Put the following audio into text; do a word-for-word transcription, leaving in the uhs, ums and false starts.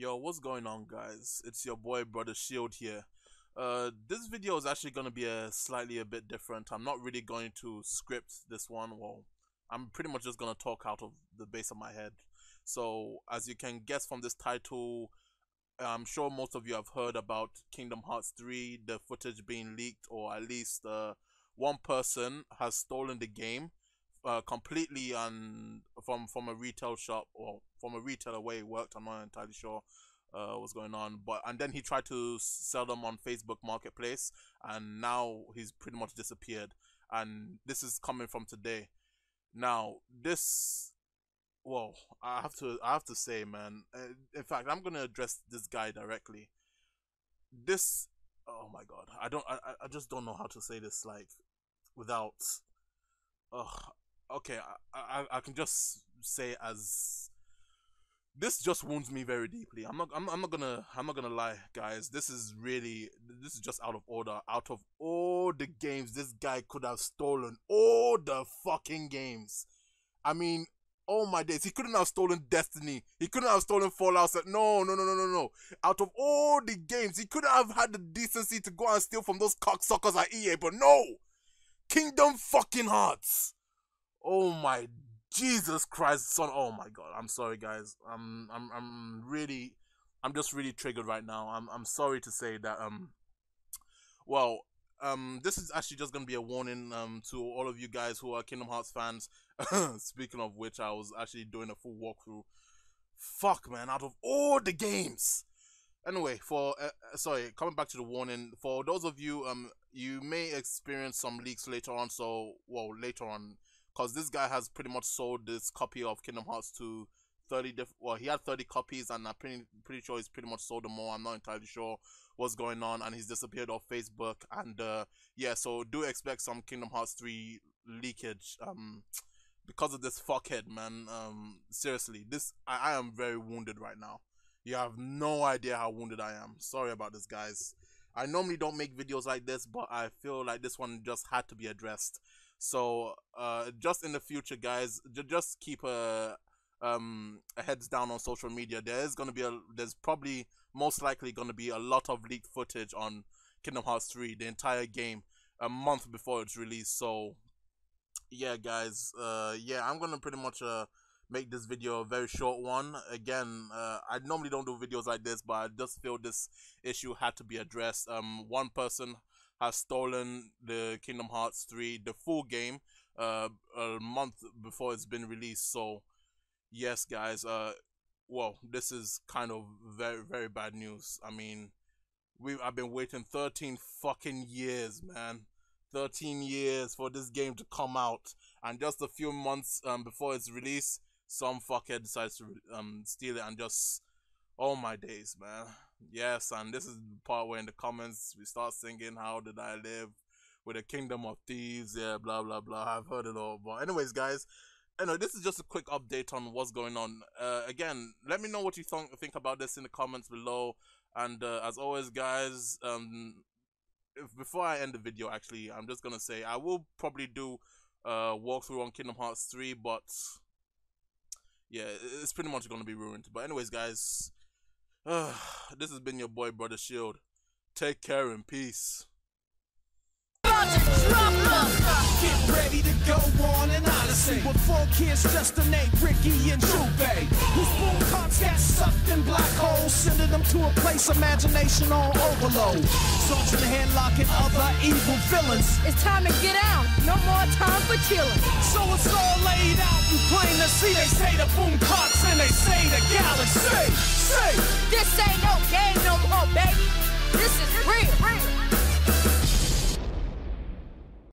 Yo, what's going on, guys? It's your boy Brother Shield here. Uh this video is actually going to be a slightly a bit different. I'm not really going to script this one. Well, I'm pretty much just going to talk out of the base of my head. So as you can guess from this title, I'm sure most of you have heard about Kingdom Hearts three, the footage being leaked, or at least uh, one person has stolen the game Uh, completely and from from a retail shop, or from a retailer where he worked. I'm not entirely sure uh, what's going on, but and then he tried to sell them on Facebook Marketplace, and now he's pretty much disappeared. And this is coming from today. Now this, well, I have to I have to say, man. Uh, in fact, I'm gonna address this guy directly. This, oh my God, I don't, I I just don't know how to say this, like, without, ugh. Okay, I, I I can just say, as this just wounds me very deeply. I'm not I'm, I'm not gonna I'm not gonna lie, guys. This is really this is just out of order. Out of all the games this guy could have stolen, all the fucking games. I mean, oh my days, he couldn't have stolen Destiny. He couldn't have stolen Fallout. No, no, no, no, no, no. Out of all the games, he could have had the decency to go and steal from those cocksuckers at E A, but no, Kingdom fucking Hearts. Oh my Jesus Christ, son! Oh my God, I'm sorry, guys. I'm, I'm, I'm really, I'm just really triggered right now. I'm, I'm sorry to say that. Um, well, um, this is actually just gonna be a warning, um, to all of you guys who are Kingdom Hearts fans. Speaking of which, I was actually doing a full walkthrough. Fuck, man! Out of all the games. Anyway, for uh, sorry, coming back to the warning, for those of you, um, you may experience some leaks later on. So, well, later on. Because this guy has pretty much sold this copy of Kingdom Hearts to thirty different, well, he had thirty copies, and I'm pretty, pretty sure he's pretty much sold them all. I'm not entirely sure what's going on, and he's disappeared off Facebook, and uh, yeah, so do expect some Kingdom Hearts three leakage, um, because of this fuckhead, man. Um, seriously, this, I, I am very wounded right now. You have no idea how wounded I am. Sorry about this, guys. I normally don't make videos like this, but I feel like this one just had to be addressed. So uh just in the future, guys, just keep a um a heads down on social media. There is going to be a there's probably most likely going to be a lot of leaked footage on Kingdom Hearts three, the entire game, a month before it's released. So yeah, guys, uh yeah, I'm going to pretty much uh make this video a very short one. Again, uh, I normally don't do videos like this, but I just feel this issue had to be addressed. Um one person has stolen the Kingdom Hearts three, the full game, uh, a month before it's been released. So yes, guys, uh, well, this is kind of very, very bad news. I mean, we've, I've been waiting thirteen fucking years, man, thirteen years for this game to come out, and just a few months um, before its release, some fuckhead decides to um, steal it and just, oh my days, man. Yes, and this is the part where in the comments we start singing "How Did I Live with a Kingdom of Thieves?" Yeah, blah blah blah. I've heard it all. But anyways, guys, anyway, this is just a quick update on what's going on. Uh, again, let me know what you th think about this in the comments below. And uh, as always, guys, um, if, before I end the video, actually, I'm just gonna say I will probably do a walkthrough on Kingdom Hearts three, but yeah, it's pretty much gonna be ruined. But anyways, guys. Uh, this has been your boy Brother Shield. Take care and peace. Get ready to go on an odyssey with four kids just to name Ricky and Jube, whose full cops got sucked in black holes, sending them to a place imagination on overload. Swords in the hand locking other evil villains. It's time to get out, no more time for chilling. So it's all laid out and plain to see. They say the boom cops and they say the galaxy. Say, this ain't no game no more, baby. This is real.